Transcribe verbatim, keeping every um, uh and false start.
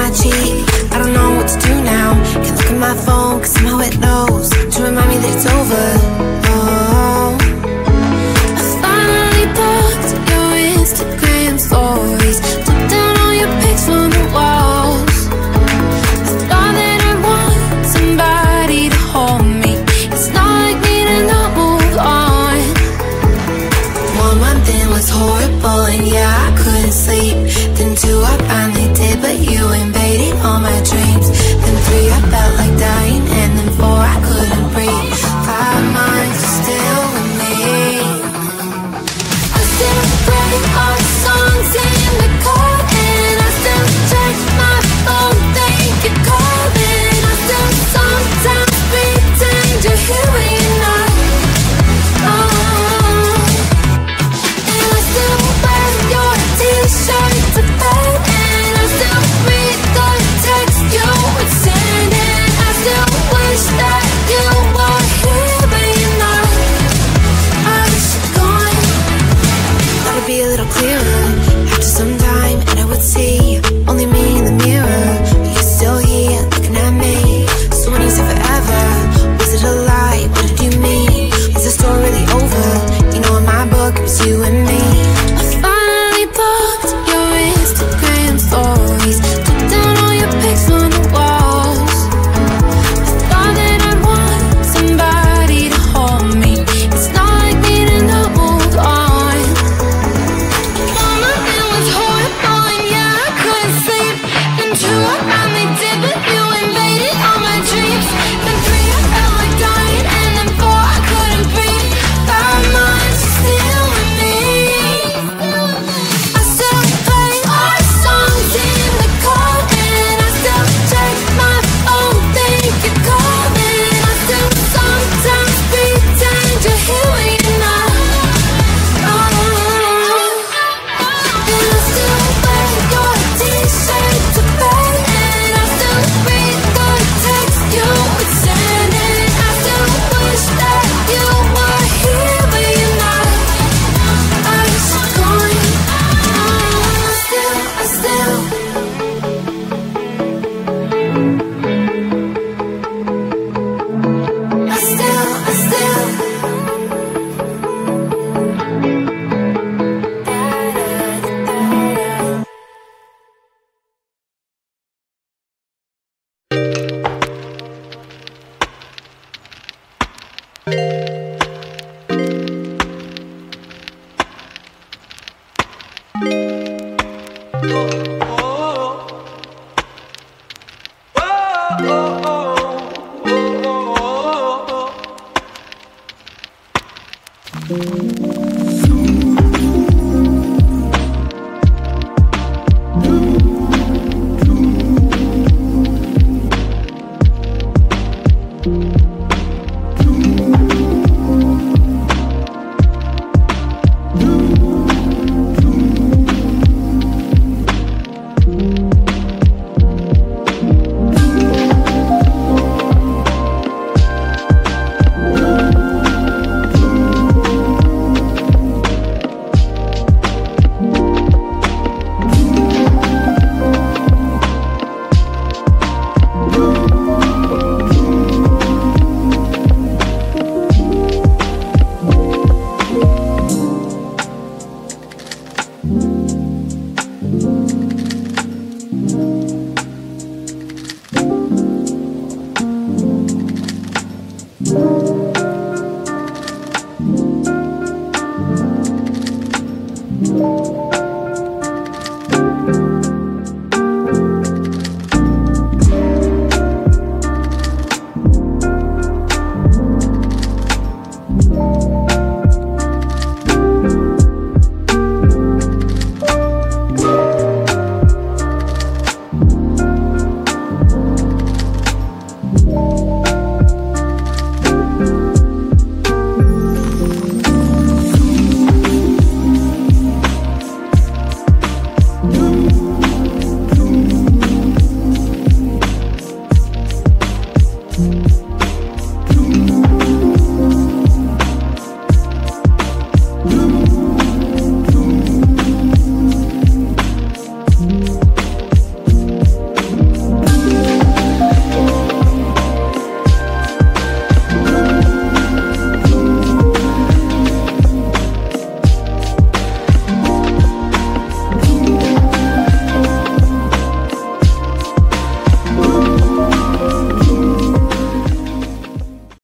my cheek, I don't know what to do now. Can't look at my phone, cause somehow it knows to remind me that it's over.